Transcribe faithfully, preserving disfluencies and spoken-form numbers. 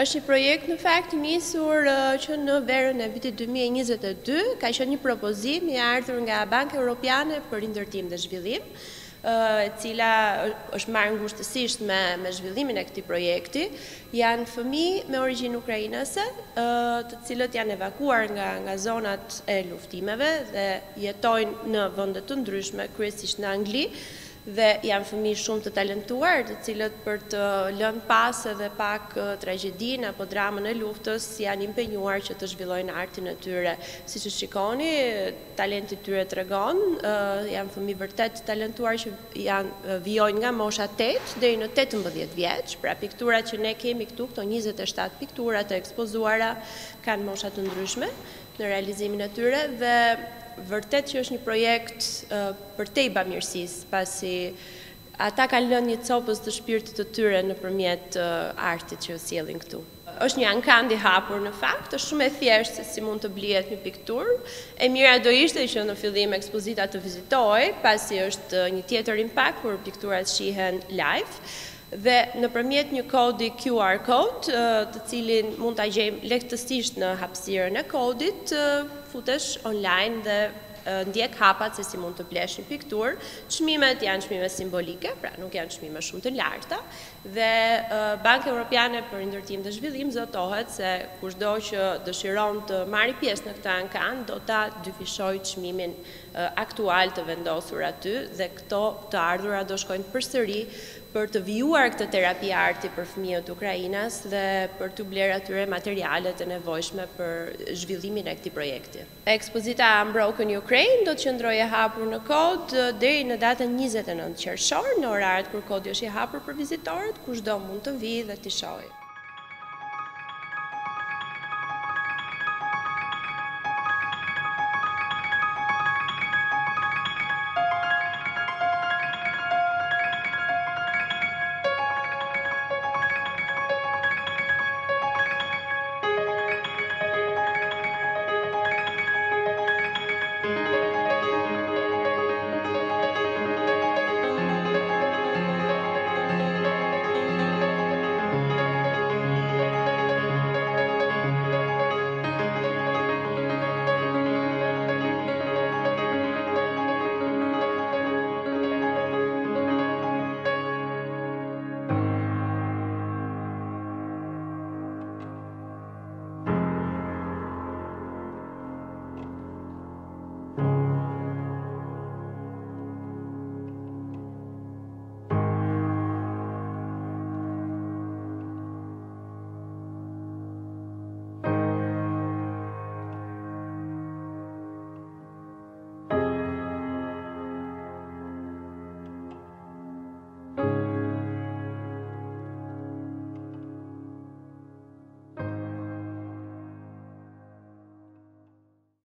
Është një projekt në fakt nisur uh, që në verën e vitit dy mijë e njëzet e dy, ka qenë një propozim i ardhur nga Banka Evropiane për rindërtim dhe zhvillim, e cila është marrë ngushtësisht me, me zhvillimin e këtij projekti. Janë fëmijë me origjinë ukrainase, të cilët janë evakuar nga, nga zonat e luftimeve dhe jetojnë në vende të ndryshme, kryesisht në Angli, dhe janë fëmijë shumë të talentuar, të cilët për të lënë pas edhe pak tragjedinë apo dramën e luftës janë impenjuar që të zhvillojnë artin e tyre. Siç e shikoni, talenti i tyre tregon, janë fëmijë vërtet talentuar që janë vijojnë nga mosha tetë deri në tetëmbëdhjetë vjeç. Pra pikturat që ne kemi këtu, këto njëzet e shtatë piktura të ekspozuara kanë mosha të ndryshme në realizimin e tyre dhe vërtet që është një projekt uh, për te i bamirësisë, pasi ata kanë lënë një copës të shpirtit të tyre nëpërmjet uh, artit që sjellin këtu. Është një ankand i hapur në fakt, është shumë e thjeshtë se si mund të blihet një pikturë. E mira do ishte që në fillim ekspozita të vizitohej, pasi është një tjetër impakt kur pikturat shihen live. Dhe nëpërmjet një kodi Q R code, të cilin mund ta gjejmë lehtësisht në hapësirën e kodit, futesh online dhe ndjek hapat se si mund të blesh një pikturë. Çmimet janë çmime simbolike, pra nuk janë çmime shumë të larta, dhe Banka Evropiane për Rindërtim dhe Zhvillim zotohet se kushdo që dëshiron të marrë pjesë në këtë ankan do ta dyfishojë çmimin aktual të vendosur aty dhe këto të ardhura do shkojnë përsëri për të vijuar këtë terapi arti për fëmijët e Ukrainës dhe për të bler atyre materialet e nevojshme për zhvillimin e këtij projekti. Ekspozita Unbroken Ukraine do të qëndrojë e hapur në kod deri në datën njëzet e nëntë qershor në oraret kur kodi është i hapur për vizitorët, kushdo mund të vijë dhe të shohë.